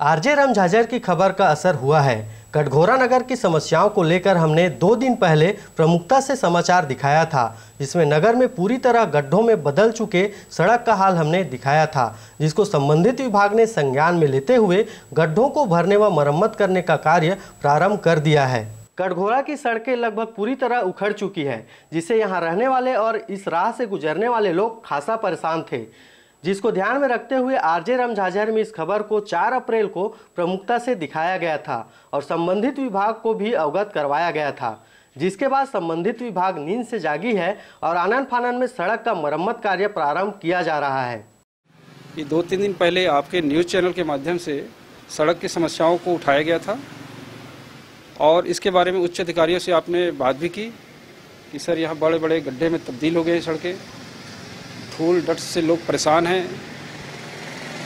RJ Ram Jhajhar की खबर का असर हुआ है। कटघोरा नगर की समस्याओं को लेकर हमने 2 दिन पहले प्रमुखता से समाचार दिखाया था, जिसमें नगर में पूरी तरह गड्ढों में बदल चुके सड़क का हाल हमने दिखाया था, जिसको संबंधित विभाग ने संज्ञान में लेते हुए गड्ढों को भरने व मरम्मत करने का कार्य प्रारंभ कर दिया है। कटघोरा की सड़कें लगभग पूरी तरह उखड़ चुकी है, जिससे यहाँ रहने वाले और इस राह से गुजरने वाले लोग खासा परेशान थे, जिसको ध्यान में रखते हुए आरजे राम झाझर में इस खबर को 4 अप्रैल को प्रमुखता से दिखाया गया था और संबंधित विभाग को भी अवगत करवाया गया था, जिसके बाद संबंधित विभाग नींद से जागी है और आनन फानन में सड़क का मरम्मत कार्य प्रारंभ किया जा रहा है। ये 2-3 दिन पहले आपके न्यूज़ चैनल के माध्यम से सड़क की समस्याओं को उठाया गया था और इसके बारे में उच्च अधिकारियों से आपने बात भी की कि सर यहाँ बड़े बड़े गड्ढे में तब्दील हो गए सड़कें, धूल डस्ट से लोग परेशान हैं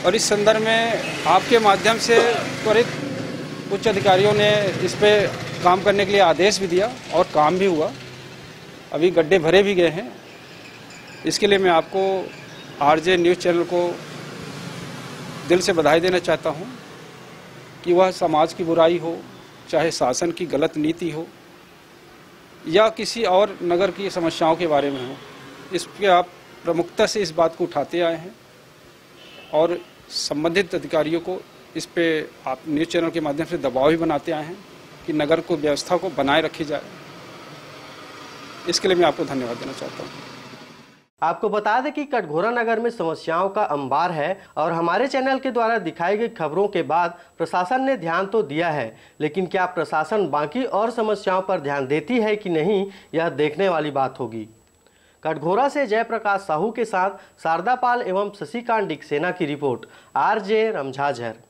और इस संदर्भ में आपके माध्यम से त्वरित उच्च अधिकारियों ने इस पर काम करने के लिए आदेश भी दिया और काम भी हुआ। अभी गड्ढे भरे भी गए हैं। इसके लिए मैं आपको आरजे न्यूज़ चैनल को दिल से बधाई देना चाहता हूं कि वह समाज की बुराई हो, चाहे शासन की गलत नीति हो या किसी और नगर की समस्याओं के बारे में हो, इस पर आप प्रमुखता से इस बात को उठाते आए हैं और संबंधित अधिकारियों को इस पे आप न्यूज़ चैनल के माध्यम से दबाव भी बनाते आए हैं कि नगर को व्यवस्था को बनाए रखी जाए। इसके लिए मैं आपको धन्यवाद देना चाहता हूँ। आपको बता दें कि कटघोरा नगर में समस्याओं का अंबार है और हमारे चैनल के द्वारा दिखाई गई खबरों के बाद प्रशासन ने ध्यान तो दिया है, लेकिन क्या प्रशासन बाकी और समस्याओं पर ध्यान देती है कि नहीं, यह देखने वाली बात होगी। कटघोरा से जयप्रकाश साहू के साथ शारदापाल एवं शशिकांडिक सेना की रिपोर्ट, आरजे राम झाझर।